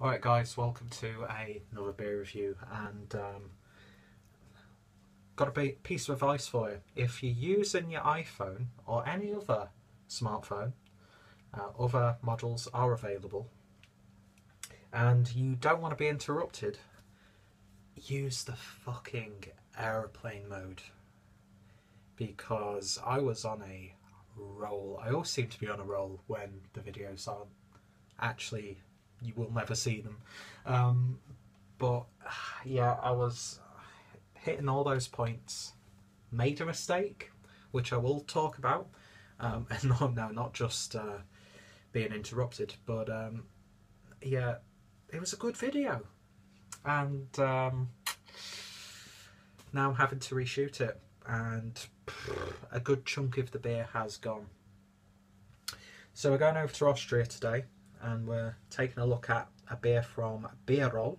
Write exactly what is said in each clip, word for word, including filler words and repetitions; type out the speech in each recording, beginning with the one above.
Alright guys, welcome to a, another beer review, and um, got a piece of advice for you. If you're using your iPhone or any other smartphone, uh, other models are available, and you don't want to be interrupted, use the fucking airplane mode, because I was on a roll. I always seem to be on a roll when the videos aren't actually. You will never see them, um, but yeah, I was hitting all those points, made a mistake, which I will talk about, um, and no, no, not just uh, being interrupted, but um, yeah, it was a good video, and um, now I'm having to reshoot it, and a good chunk of the beer has gone. So we're going over to Austria today, and we're taking a look at a beer from Bierol,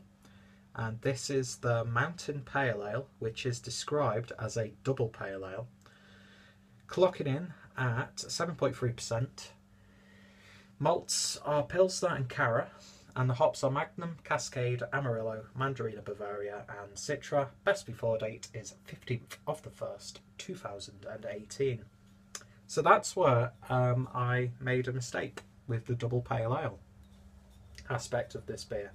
and this is the Mountain Pale Ale, which is described as a double pale ale, clocking in at seven point three percent. Malts are Pilsner and Cara, and the hops are Magnum, Cascade, Amarillo, Mandarina, Bavaria and Citra. Best before date is fifteenth of the first two thousand eighteen. So that's where um, I made a mistake with the double pale ale aspect of this beer,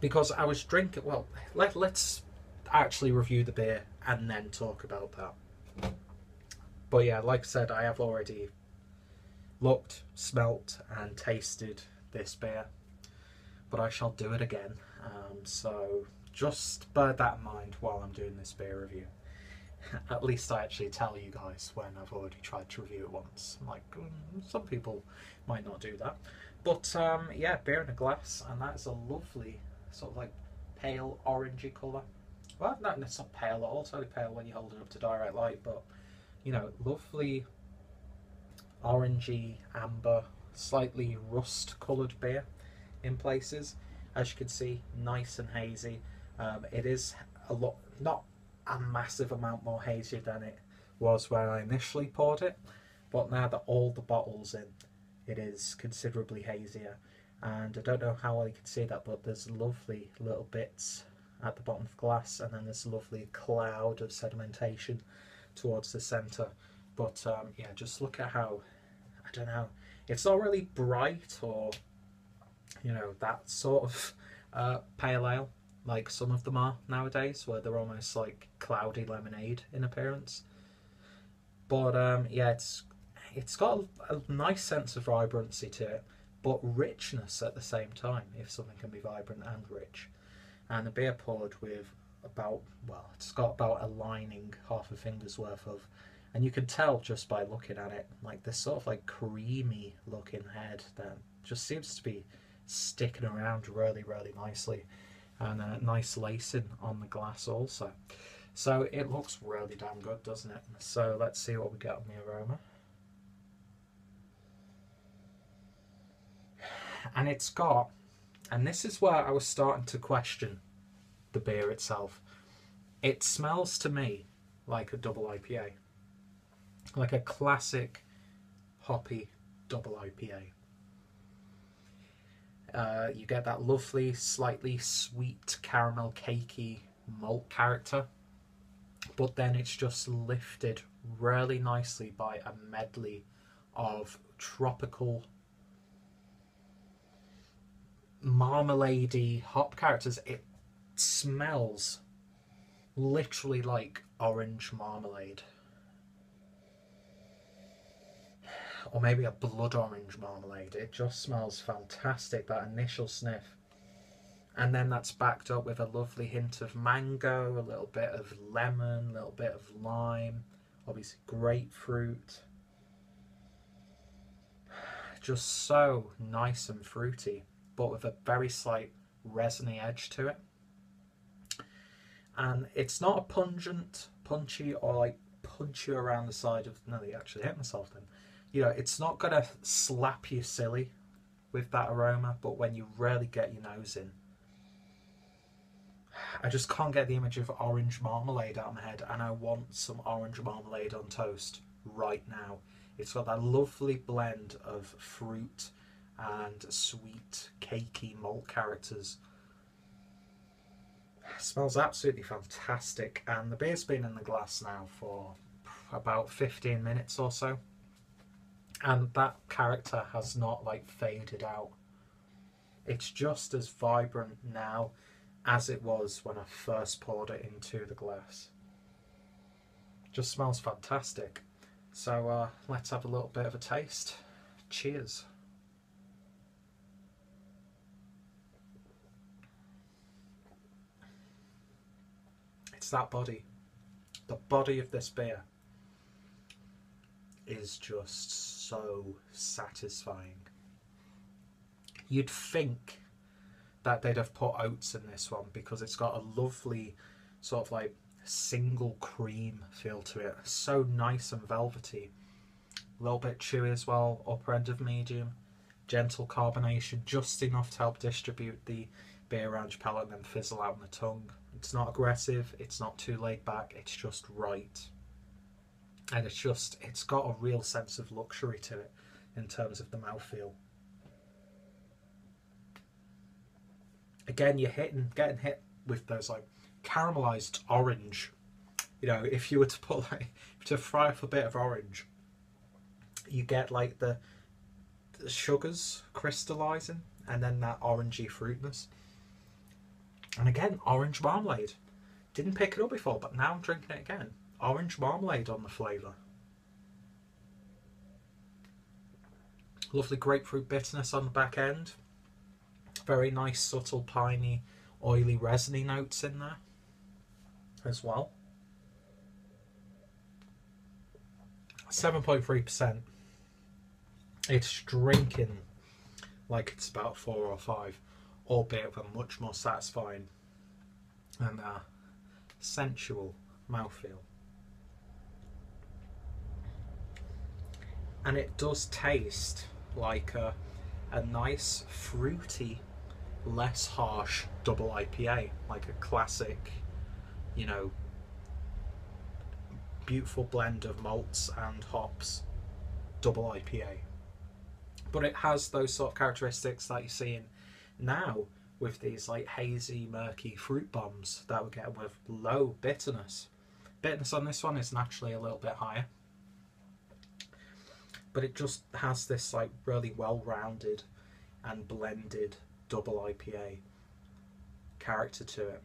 because I was drinking, well, let, let's actually review the beer and then talk about that. But yeah, like I said, I have already looked, smelt and tasted this beer, but I shall do it again, um, so just bear that in mind while I'm doing this beer review. At least I actually tell you guys when I've already tried to review it once. Like, some people might not do that. But um, yeah, beer in a glass, and that's a lovely sort of like pale orangey colour. Well, no, it's not pale at all, it's only pale when you hold it up to direct light, but you know, lovely orangey, amber, slightly rust coloured beer in places. As you can see, nice and hazy. Um, it is a lot, not a massive amount more hazy than it was when I initially poured it, but now that all the bottle's in, it is considerably hazier, and I don't know how well you can see that, but there's lovely little bits at the bottom of the glass, and then there's a lovely cloud of sedimentation towards the centre. But um, yeah, just look at how, I don't know, it's not really bright or, you know, that sort of uh, pale ale like some of them are nowadays, where they're almost like cloudy lemonade in appearance. But um, yeah, it's it's got a, a nice sense of vibrancy to it, but richness at the same time, if something can be vibrant and rich. And the beer poured with about, well, it's got about a lining half a finger's worth of, and you can tell just by looking at it, like this sort of like creamy looking head that just seems to be sticking around really, really nicely. And a nice lacing on the glass also. So it looks really damn good, doesn't it? So let's see what we get on the aroma. And it's got, and this is where I was starting to question the beer itself. It smells to me like a double I P A. Like a classic hoppy double I P A. Uh, you get that lovely, slightly sweet, caramel, cakey malt character, but then it's just lifted really nicely by a medley of tropical, marmalade-y hop characters. It smells literally like orange marmalade, or maybe a blood orange marmalade. It just smells fantastic, that initial sniff, and then that's backed up with a lovely hint of mango, a little bit of lemon, a little bit of lime, obviously grapefruit. Just so nice and fruity, but with a very slight resiny edge to it. And it's not a pungent, punchy, or like punchy around the side of, no, they actually hit myself then. You know, it's not going to slap you silly with that aroma, but when you really get your nose in, I just can't get the image of orange marmalade out of my head, and I want some orange marmalade on toast right now. It's got that lovely blend of fruit and sweet, cakey malt characters. It smells absolutely fantastic, and the beer's been in the glass now for about fifteen minutes or so, and that character has not like faded out. It's just as vibrant now as it was when I first poured it into the glass. Just smells fantastic. So uh, let's have a little bit of a taste. Cheers. It's that body. The body of this beer is just so satisfying. You'd think that they'd have put oats in this one because it's got a lovely sort of like single cream feel to it. So nice and velvety. A little bit chewy as well, upper end of medium. Gentle carbonation, just enough to help distribute the beer around your palate and then fizzle out on the tongue. It's not aggressive, it's not too laid back, it's just right. And it's just, it's got a real sense of luxury to it in terms of the mouthfeel. Again, you're hitting, getting hit with those like caramelized orange. You know, if you were to put like, to fry up a bit of orange, you get like the, the sugars crystallizing and then that orangey fruitness. And again, orange marmalade. Didn't pick it up before, but now I'm drinking it again. Orange marmalade on the flavour. Lovely grapefruit bitterness on the back end. Very nice, subtle, piney, oily, resiny notes in there as well. seven point three percent. It's drinking like it's about four or five, albeit with a much more satisfying and uh, sensual mouthfeel. And it does taste like a, a nice, fruity, less harsh double I P A, like a classic, you know, beautiful blend of malts and hops double I P A. But it has those sort of characteristics that you're seeing now with these like hazy, murky fruit bombs that we get with low bitterness. Bitterness on this one is naturally a little bit higher. But it just has this like really well-rounded and blended double I P A character to it.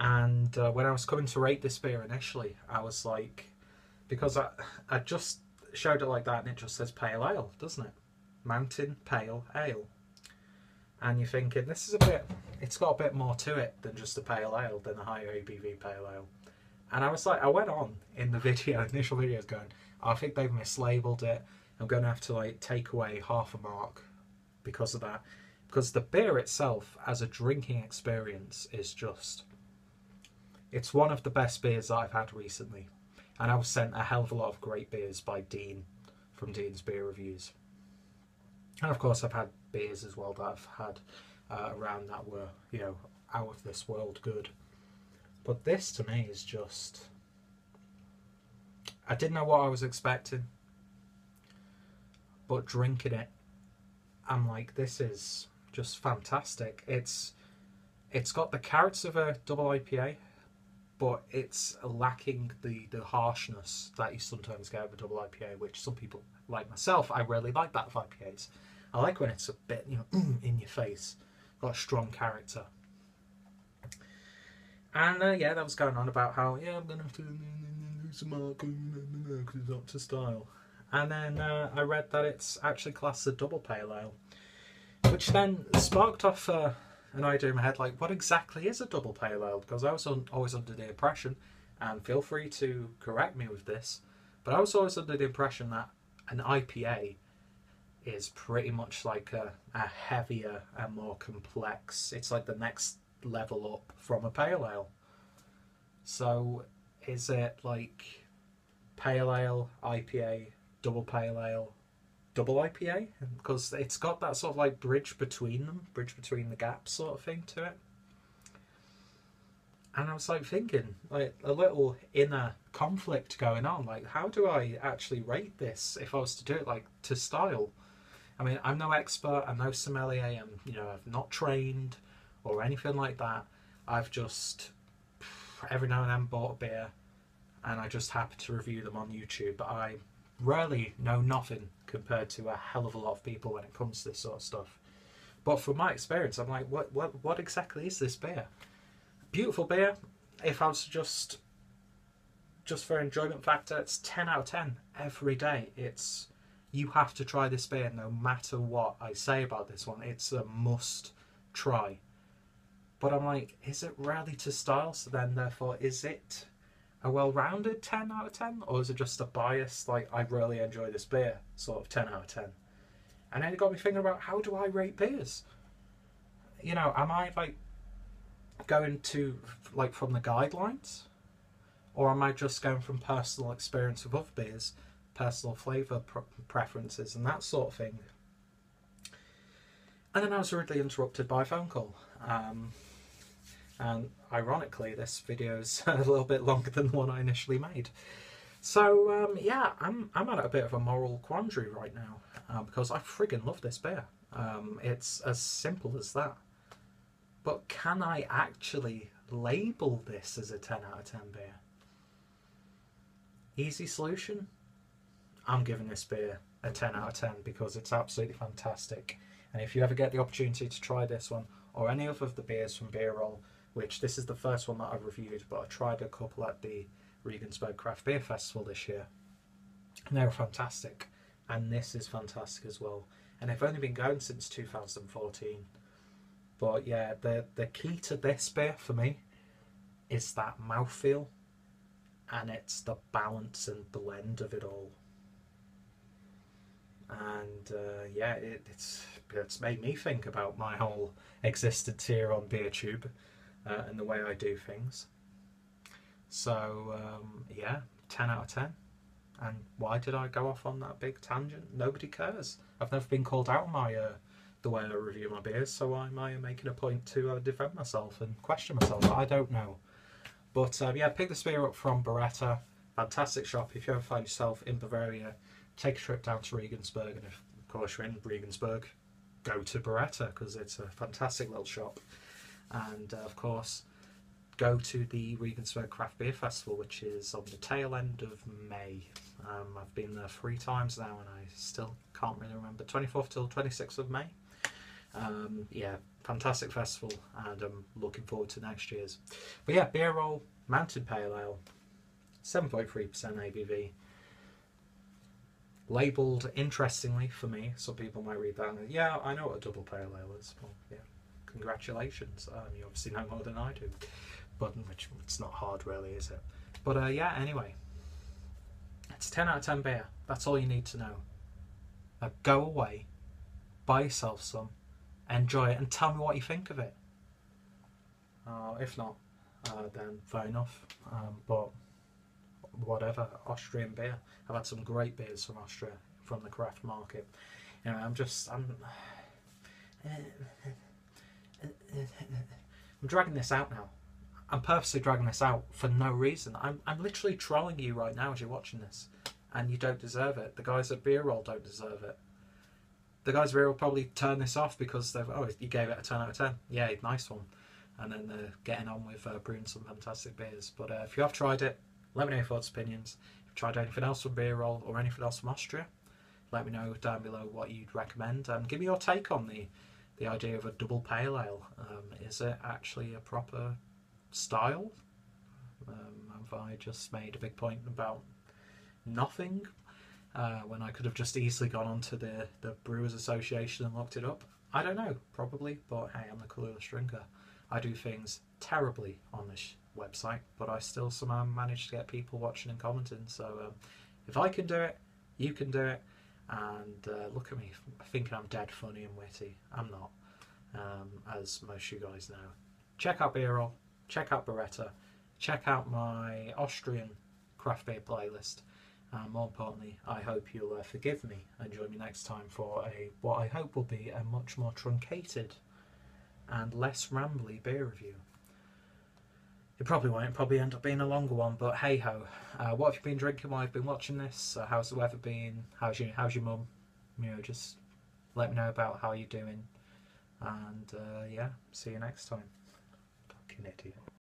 And uh, when I was coming to rate this beer initially, I was like, because I, I just showed it like that and it just says pale ale, doesn't it? Mountain Pale Ale. And you're thinking, this is a bit, it's got a bit more to it than just a pale ale, than a higher A B V pale ale. And I was like, I went on in the video, initial videos going, I think they've mislabeled it. I'm going to have to like take away half a mark because of that. Because the beer itself as a drinking experience is just... it's one of the best beers that I've had recently. And I was sent a hell of a lot of great beers by Dean from Dean's Beer Reviews. And of course I've had beers as well that I've had uh, around that were, you know, out of this world good. But this to me is just... I didn't know what I was expecting, but drinking it, I'm like, this is just fantastic. It's it's got the carrots of a double I P A, but it's lacking the the harshness that you sometimes get with a double I P A, which some people, like myself, I really like that of I P As. I like when it's a bit, you know, in your face, got a strong character. And uh, yeah, that was going on about how yeah, I'm gonna have to. Because it's up to style. And then uh, I read that it's actually classed as a double pale ale, which then sparked off uh, an idea in my head, like, what exactly is a double pale ale? Because I was un always under the impression, and feel free to correct me with this, but I was always under the impression that an I P A is pretty much like a, a heavier and more complex, it's like the next level up from a pale ale. So is it like pale ale, I P A, double pale ale, double I P A? Because it's got that sort of like bridge between them, bridge between the gaps sort of thing to it. And I was like thinking, like a little inner conflict going on, like how do I actually rate this if I was to do it like to style? I mean, I'm no expert, I'm no sommelier, I'm, you know, I've not trained or anything like that. I've just, every now and then, bought a beer and I just happen to review them on YouTube, but I really know nothing compared to a hell of a lot of people when it comes to this sort of stuff. But from my experience, I'm like, what, what, what exactly is this beer? Beautiful beer. If I was just, just for enjoyment factor, it's ten out of ten every day. It's, you have to try this beer no matter what I say about this one. It's a must try. But I'm like, is it really to style? So then, therefore, is it a well-rounded ten out of ten? Or is it just a biased, like, I really enjoy this beer, sort of ten out of ten? And then it got me thinking about, how do I rate beers? You know, am I, like, going to, like, from the guidelines? Or am I just going from personal experience with other beers, personal flavour pr preferences and that sort of thing? And then I was rudely interrupted by a phone call. Um, and ironically, this video is a little bit longer than the one I initially made. So um, yeah, I'm, I'm at a bit of a moral quandary right now, uh, because I friggin' love this beer. Um, it's as simple as that. But can I actually label this as a ten out of ten beer? Easy solution? I'm giving this beer a ten out of ten because it's absolutely fantastic. And if you ever get the opportunity to try this one, or any other of the beers from Bierol, which this is the first one that I've reviewed, but I tried a couple at the Regensburg Craft Beer Festival this year, and they were fantastic, and this is fantastic as well. And they've only been going since two thousand fourteen, but yeah, the, the key to this beer for me is that mouthfeel, and it's the balance and blend of it all. And uh, yeah, it, it's it's made me think about my whole existence here on BeerTube uh, and the way I do things. So um, yeah, ten out of ten. And why did I go off on that big tangent? Nobody cares. I've never been called out on my uh, the way I review my beers, so why am I making a point to uh, defend myself and question myself? I don't know. But um, yeah, pick this beer up from Birretta. Fantastic shop. If you ever find yourself in Bavaria, take a trip down to Regensburg, and if, of course, you're in Regensburg, go to Birretta because it's a fantastic little shop. And uh, of course, go to the Regensburg Craft Beer Festival, which is on the tail end of May. Um, I've been there three times now, and I still can't really remember. twenty-fourth till twenty-sixth of May. Um, yeah, fantastic festival, and I'm looking forward to next year's. But yeah, Bierol Mountain Pale Ale, seven point three percent A B V. Labelled interestingly for me, some people might read that and go, yeah, I know what a double pale ale is. Well, yeah, congratulations. Um, you obviously know more than I do, but which it's not hard really, is it? But uh, yeah, anyway, it's ten out of ten beer. That's all you need to know. Now go away, buy yourself some, enjoy it, and tell me what you think of it. Uh, if not, uh, then fair enough. Um, but whatever, Austrian beer. I've had some great beers from Austria, from the craft market. You know, I'm just, I'm, I'm dragging this out now. I'm purposely dragging this out for no reason. I'm, I'm literally trolling you right now as you're watching this, and you don't deserve it. The guys at Bierol don't deserve it. The guys at Bierol probably turn this off because they've, oh, you gave it a ten out of ten. Yeah, nice one. And then they're getting on with uh, brewing some fantastic beers. But uh, if you have tried it, let me know your thoughts, opinions. If you've tried anything else from Bierol or anything else from Austria, let me know down below what you'd recommend. Um, give me your take on the, the idea of a double pale ale. Um, is it actually a proper style? Um, have I just made a big point about nothing uh, when I could have just easily gone onto the, the Brewers Association and looked it up? I don't know, probably, but hey, I'm the clueless drinker. I do things terribly on this website, but I still somehow manage to get people watching and commenting. So um, if I can do it, you can do it. And uh, look at me thinking I'm dead funny and witty. I'm not, um, as most of you guys know. Check out Bierol, check out Birretta, check out my Austrian craft beer playlist. And more importantly, I hope you'll uh, forgive me and join me next time for a what I hope will be a much more truncated and less rambly beer review. It probably won't, probably end up being a longer one, but hey ho. Uh, what have you been drinking while you've been watching this? Uh, how's the weather been? How's your, how's your mum? You know, just Let me know about how you're doing. And uh, yeah, see you next time. Fucking idiot.